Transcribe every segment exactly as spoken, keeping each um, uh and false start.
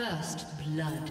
First blood.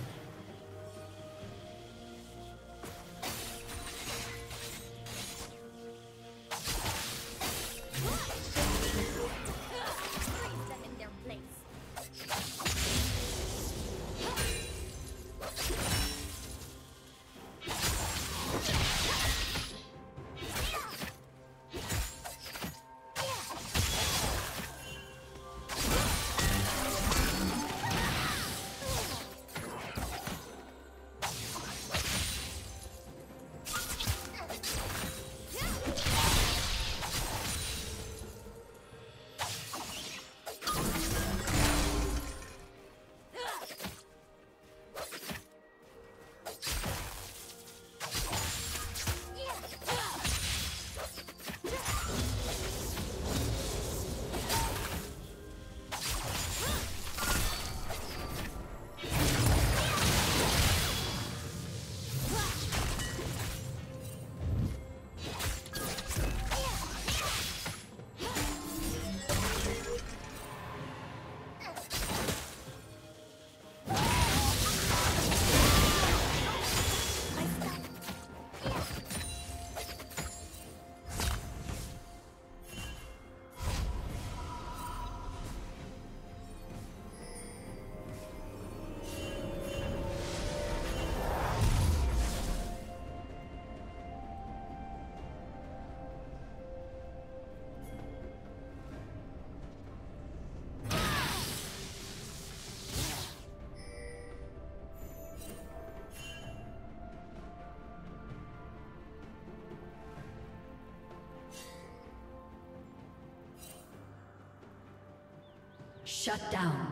Shut down.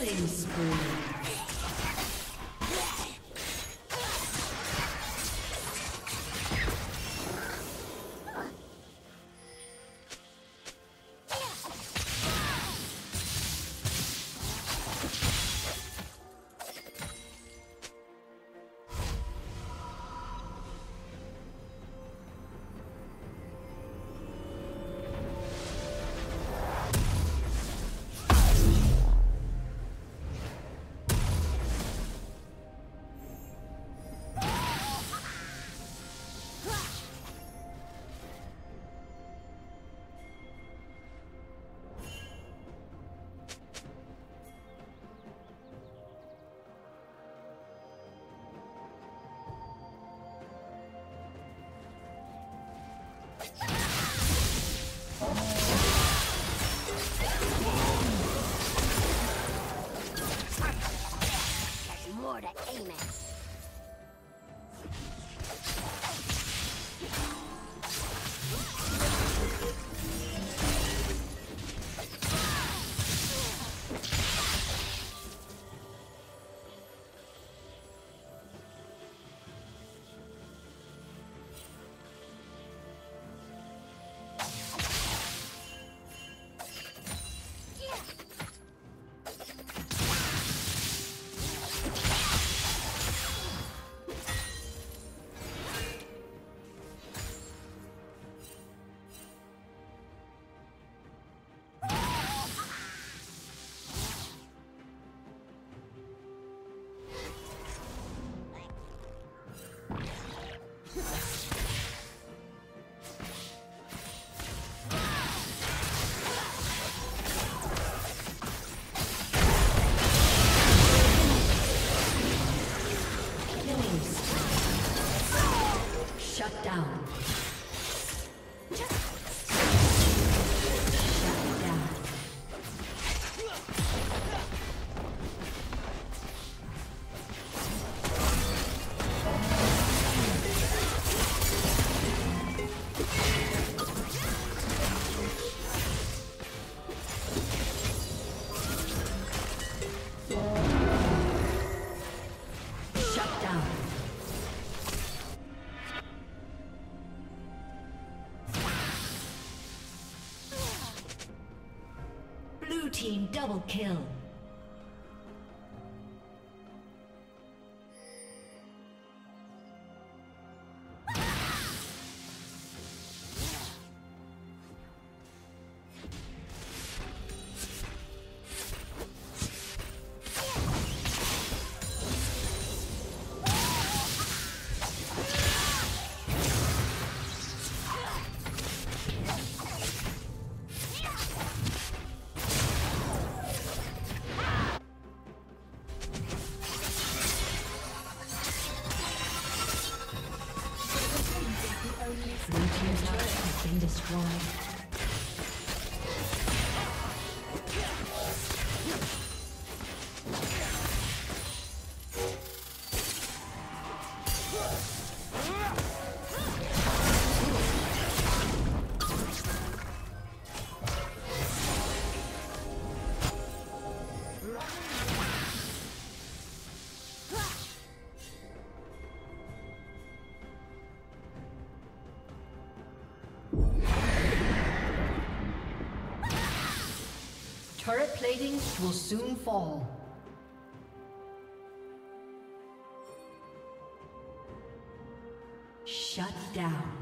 Killing spree. Team double kill. Turret plating will soon fall. Shut down.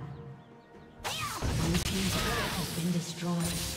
Blue team's turret has been destroyed.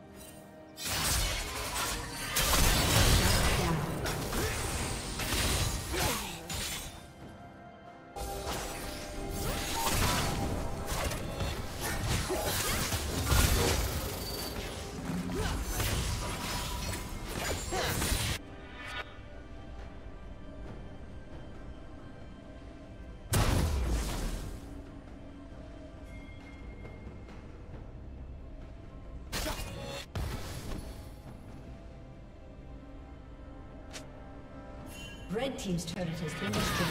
Red team's turret has been destroyed.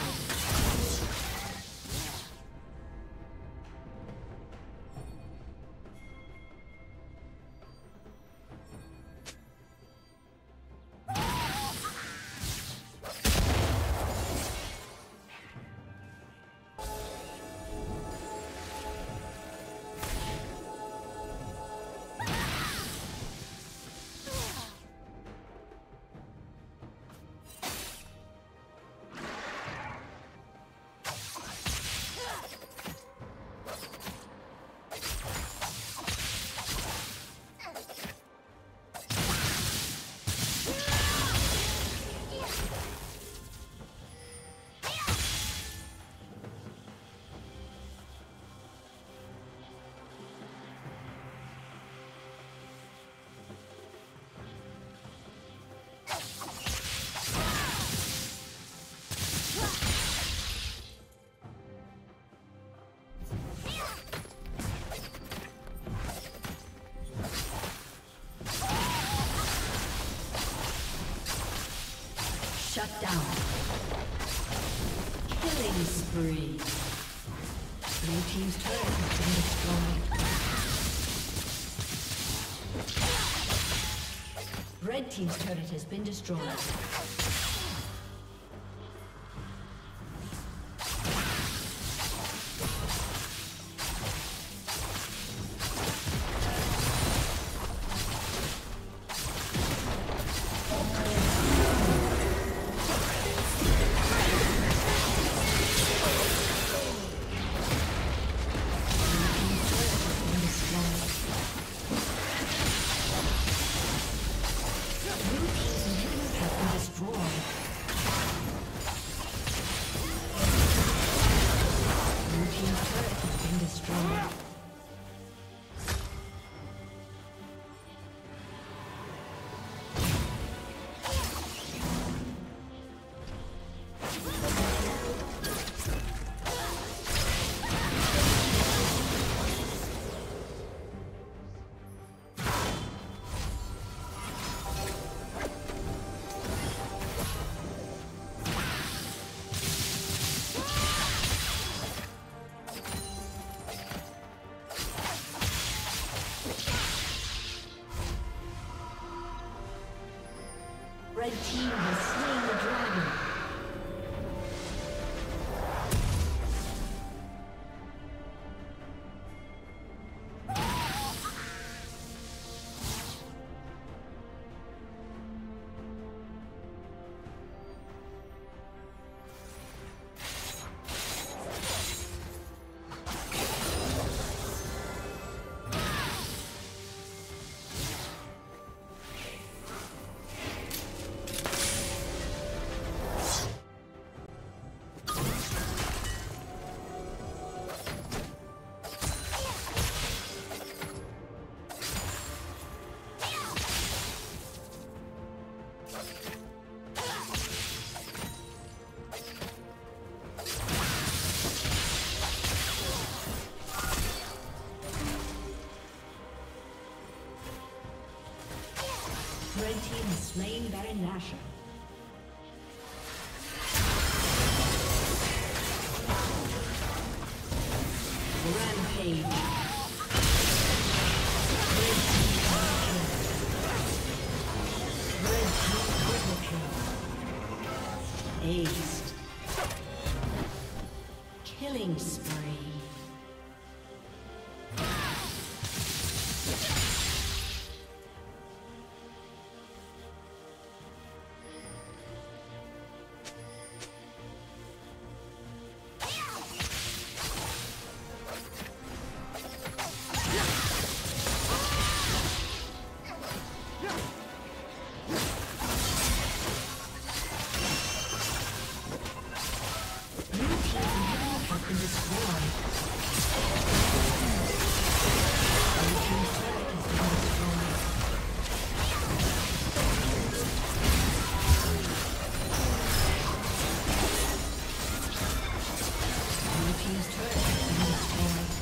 Shut down. Killing spree. Blue team's turret has been destroyed. Red team's turret has been destroyed. Red team has slain the dragon. Red team has slain Baron Nashor. Rampage. Red team triple kill. Red team triple kill. Aced. Killing spree. been destroyed. Our team's turret has been destroyed.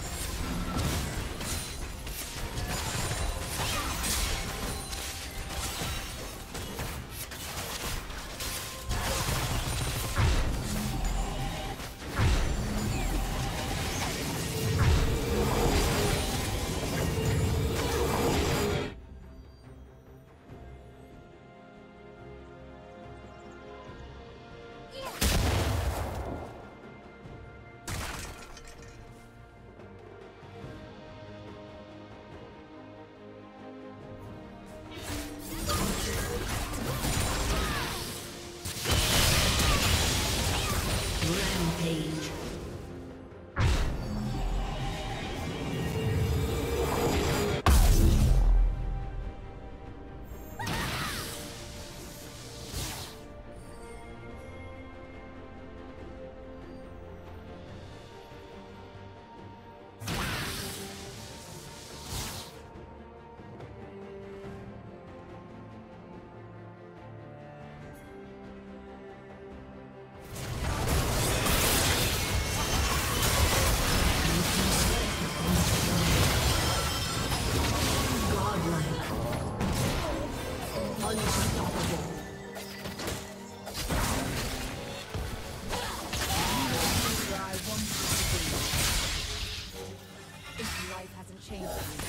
Change.